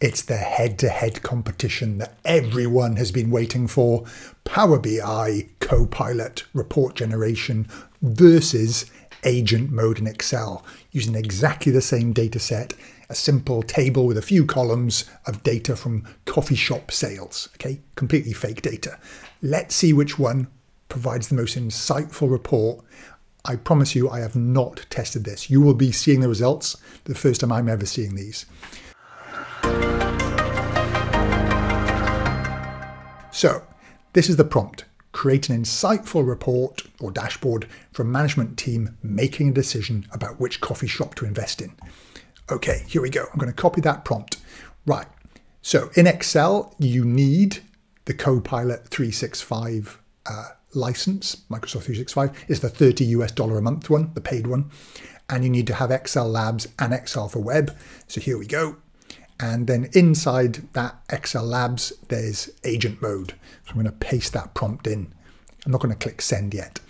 It's the head-to-head competition that everyone has been waiting for. Power BI Copilot report generation versus Agent Mode in Excel, using exactly the same data set, a simple table with a few columns of data from coffee shop sales. Okay, completely fake data. Let's see which one provides the most insightful report. I promise you, I have not tested this. You will be seeing the results the first time I'm ever seeing these. So this is the prompt: create an insightful report or dashboard for a management team making a decision about which coffee shop to invest in. Okay, here we go. I'm going to copy that prompt. Right. So in Excel, you need the Copilot 365 license. Microsoft 365 is the $30 a month one, the paid one. And you need to have Excel Labs and Excel for Web. So here we go. And then inside that Excel Labs, there's Agent Mode. So I'm going to paste that prompt in. I'm not going to click send yet.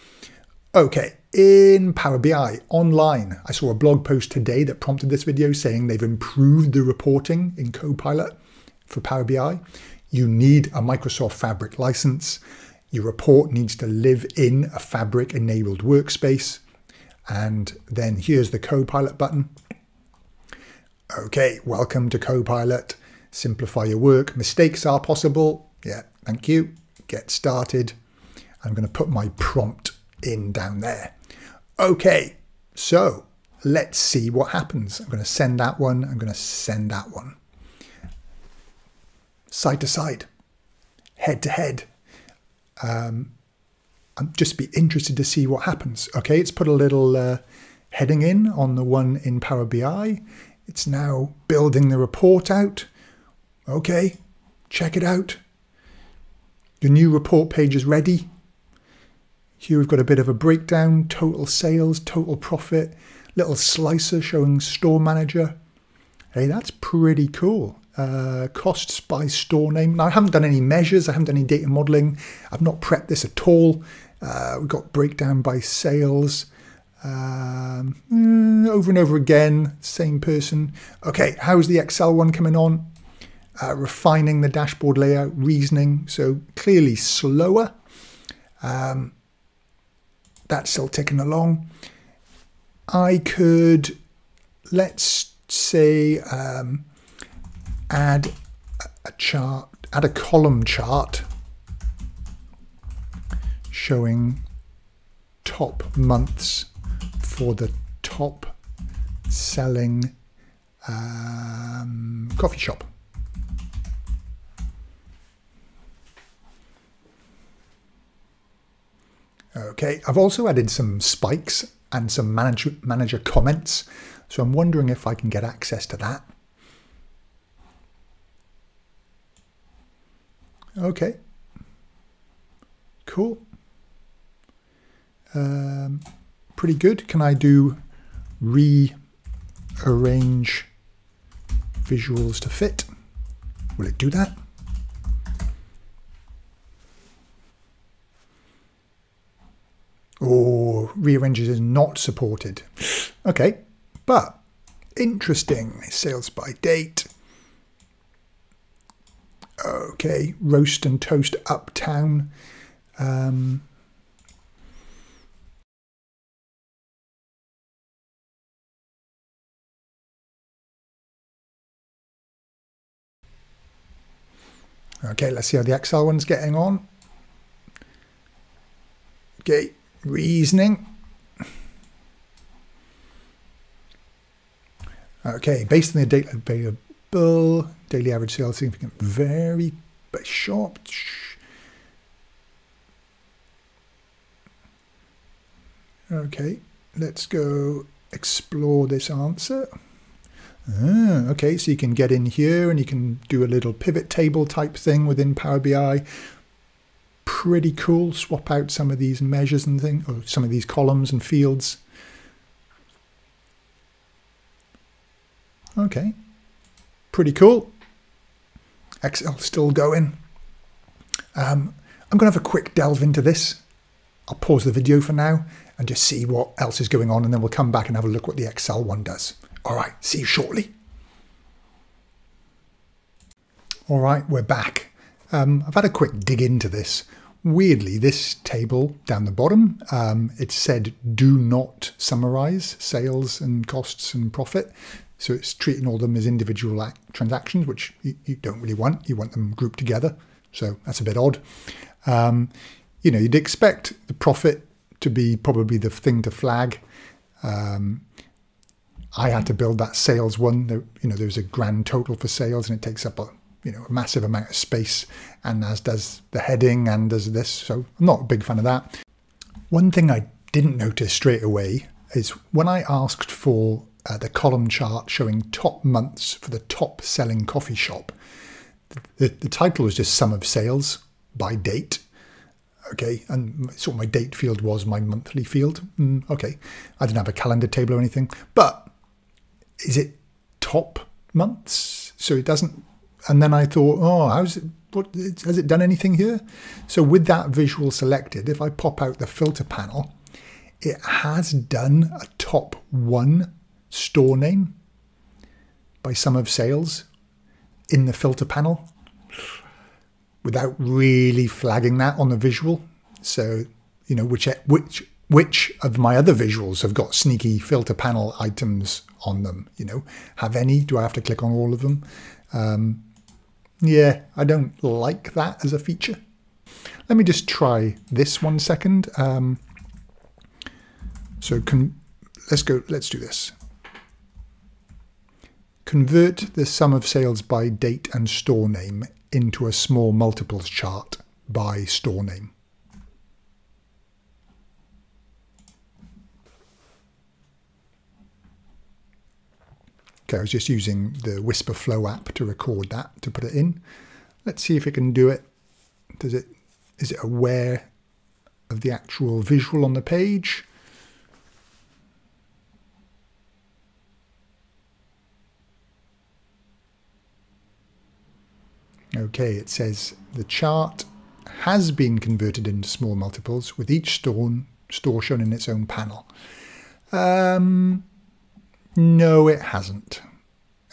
Okay, in Power BI online, I saw a blog post today that prompted this video saying they've improved the reporting in Copilot for Power BI. You need a Microsoft Fabric license. Your report needs to live in a Fabric-enabled workspace. And then here's the Copilot button. Okay, welcome to Copilot. Simplify your work. Mistakes are possible. Yeah, thank you. Get started. I'm going to put my prompt in down there. Okay, so let's see what happens. I'm going to send that one. I'm going to send that one. Side to side, head to head. I'd just be interested to see what happens. Okay, it's put a little heading in on the one in Power BI. It's now building the report out. Okay, check it out. Your new report page is ready. Here we've got a bit of a breakdown, total sales, total profit, little slicer showing store manager. Hey, that's pretty cool. Costs by store name. Now I haven't done any measures. I haven't done any data modeling. I've not prepped this at all. We've got breakdown by sales. Over and over again, same person. Okay, how's the Excel one coming on? Refining the dashboard layout, reasoning, so clearly slower. That's still ticking along. I could, let's say, add a chart, add a column chart showing top months for the top selling coffee shop. Okay, I've also added some spikes and some manager comments. So I'm wondering if I can get access to that. Okay, cool. Pretty good. Can I do rearrange visuals to fit? Will it do that? Oh, rearranges is not supported. Okay, but interesting. Sales by date. Okay, Roast and Toast Uptown. Okay, let's see how the Excel one's getting on. Okay, reasoning. Okay, based on the data available, daily average sales significant vary by shop. Okay, let's go explore this answer. Okay, so you can get in here and you can do a little pivot table type thing within Power BI. Pretty cool. Swap out some of these measures and things, or some of these columns and fields. Okay, pretty cool. Excel still going. I'm going to have a quick delve into this. I'll pause the video for now and just see what else is going on, and then we'll come back and have a look what the Excel one does. All right, see you shortly. All right, we're back. I've had a quick dig into this. Weirdly, this table down the bottom, it said do not summarize sales and costs and profit. So it's treating all of them as individual transactions, which you don't really want. You want them grouped together. So that's a bit odd. You know, you'd expect the profit to be probably the thing to flag. I had to build that sales one. There's a grand total for sales and it takes up a massive amount of space, and as does the heading and does this. So I'm not a big fan of that. One thing I didn't notice straight away is when I asked for the column chart showing top months for the top selling coffee shop, the title was just sum of sales by date. Okay, and so my date field was my monthly field. Okay, I didn't have a calendar table or anything, but is it top months? So it doesn't. And then I thought, oh, has it done anything here? So with that visual selected, if I pop out the filter panel, it has done a top one store name by sum of sales in the filter panel without really flagging that on the visual. So, you know, which of my other visuals have got sneaky filter panel items on them? You know, have any? Do I have to click on all of them? Yeah, I don't like that as a feature. Let me just try this 1 second. Let's do this. Convert the sum of sales by date and store name into a small multiples chart by store name. Okay, I was just using the Whisper Flow app to record that, to put it in. Let's see if it can do it. Is it aware of the actual visual on the page? Okay, it says the chart has been converted into small multiples with each store shown in its own panel. No, it hasn't.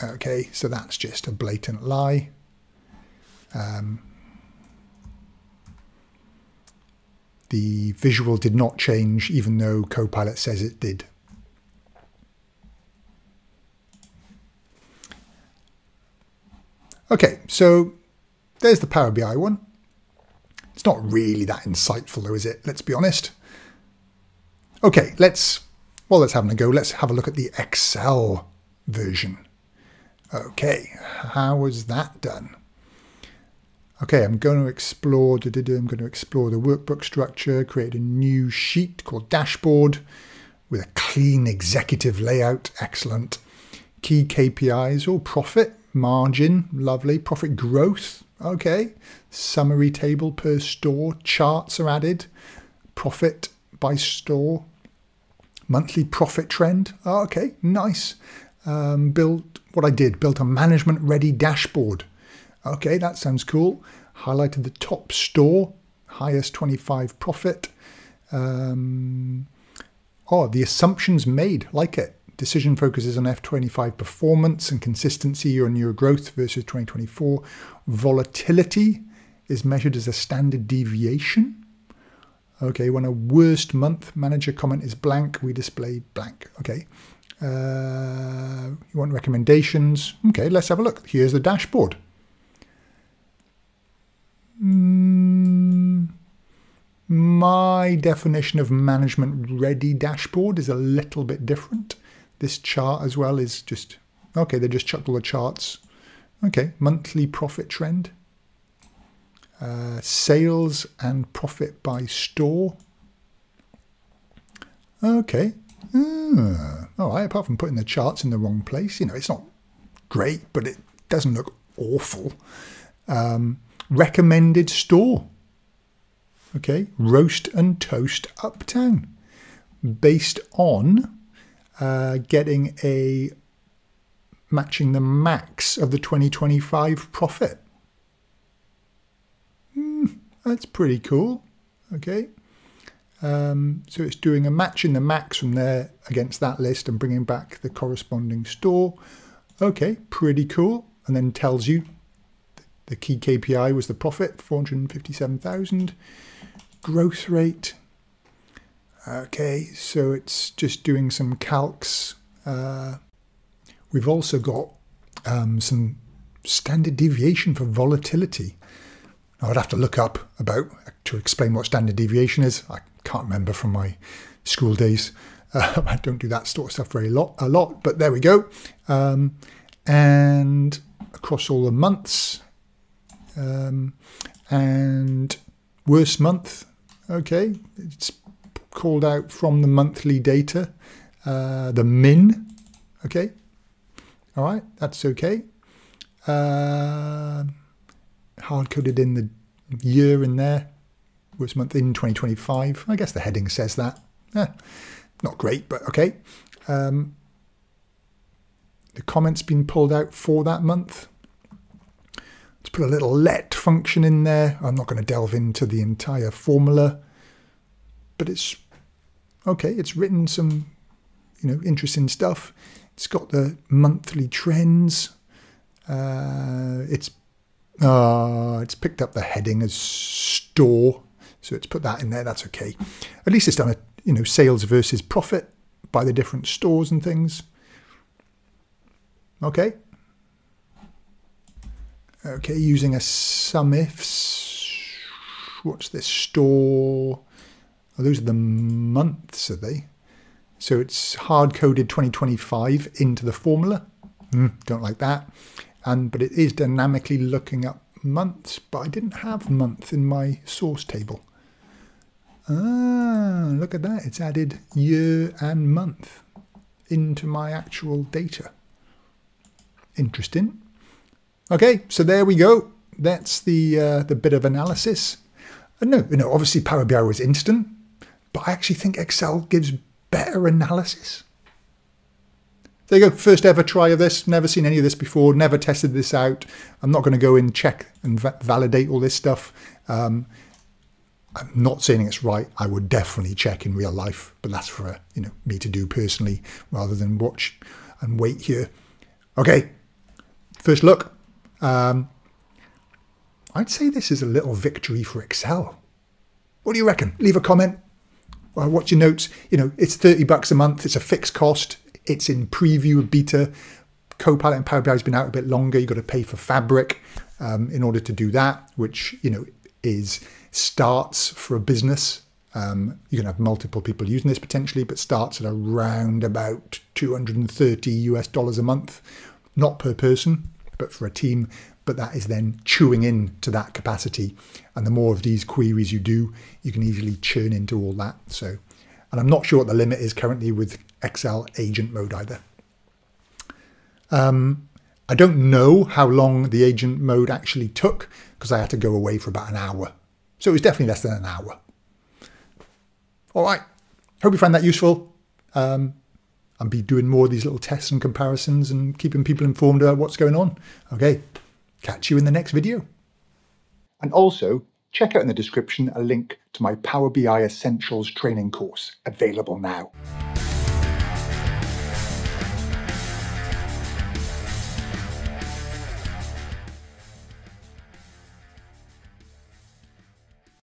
Okay, so that's just a blatant lie. The visual did not change, even though Copilot says it did. Okay, so there's the Power BI one. It's not really that insightful though, is it? Let's be honest. Okay, let's have a go. Let's have a look at the Excel version. Okay, how was that done? Okay, I'm going to explore the workbook structure, create a new sheet called Dashboard with a clean executive layout. Excellent. Key KPIs or profit, margin, lovely. Profit growth, okay. Summary table per store, charts are added. Profit by store. Monthly profit trend. Oh, okay, nice. Built a management ready dashboard. Okay, that sounds cool. Highlighted the top store, highest 25 profit. The assumptions made, like it. Decision focuses on F25 performance and consistency year-on-year growth versus 2024. Volatility is measured as a standard deviation. Okay, when a worst month manager comment is blank, we display blank. Okay, you want recommendations? Okay, let's have a look. Here's the dashboard. My definition of management-ready dashboard is a little bit different. This chart as well is just... okay, they just chucked all the charts. Okay, monthly profit trend. Sales and profit by store. Okay. All right, apart from putting the charts in the wrong place, you know, it's not great, but it doesn't look awful. Recommended store. Okay. Roast and Toast Uptown. Based on matching the max of the 2025 profit. That's pretty cool. Okay. So it's doing a match in the max from there against that list and bringing back the corresponding store. Okay, pretty cool. And then tells you The key KPI was the profit, 457,000. Growth rate. Okay, so it's just doing some calcs. We've also got some standard deviation for volatility. I'd have to look up about to explain what standard deviation is. I can't remember from my school days. I don't do that sort of stuff a lot, but there we go. And across all the months, and worst month. Okay, it's called out from the monthly data. The min. Okay, all right, that's okay. Hard-coded in the year in there. Worst month in 2025. I guess the heading says that. Not great, but okay. The comment's been pulled out for that month. Let's put a little let function in there. I'm not going to delve into the entire formula, but it's okay. It's written some, you know, interesting stuff. It's got the monthly trends. It's picked up the heading as store, so it's put that in there. That's okay. At least it's done a, you know, sales versus profit by the different stores and things. Okay. Okay, using a SUMIFS. What's this store? Oh, those are the months, are they? So it's hard-coded 2025 into the formula. Don't like that. But it is dynamically looking up months, but I didn't have month in my source table. Ah, look at that. It's added year and month into my actual data. Interesting. Okay, so there we go. That's the bit of analysis. And no, obviously Power BI was instant, but I actually think Excel gives better analysis. There you go, first ever try of this, never seen any of this before, never tested this out. I'm not going to go in, check and validate all this stuff. I'm not saying it's right. I would definitely check in real life, but that's for, you know, me to do personally rather than watch and wait here. Okay, first look. I'd say this is a little victory for Excel. What do you reckon? Leave a comment. Well, watch your notes. You know, it's $30 a month. It's a fixed cost. It's in preview of beta. Copilot and Power BI has been out a bit longer. You've got to pay for Fabric in order to do that, which, you know, starts for a business. You can have multiple people using this potentially, but starts at around about $230 a month, not per person, but for a team. But that is then chewing into that capacity. And the more of these queries you do, you can easily churn into all that. So, and I'm not sure what the limit is currently with Excel Agent Mode either. I don't know how long the Agent Mode actually took because I had to go away for about an hour. So it was definitely less than an hour. All right. Hope you find that useful. I'll be doing more of these little tests and comparisons and keeping people informed about what's going on. Okay. Catch you in the next video. And also, check out in the description a link to my Power BI Essentials training course available now.